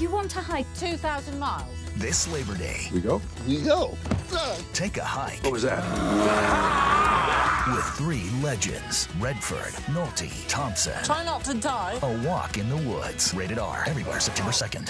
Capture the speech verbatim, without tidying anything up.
If you want to hike two thousand miles... This Labor Day... We go? We go. Take a hike. What was that? With three legends. Redford, Nolte, Thompson. Try not to die. A Walk in the Woods. Rated R. Everywhere September second.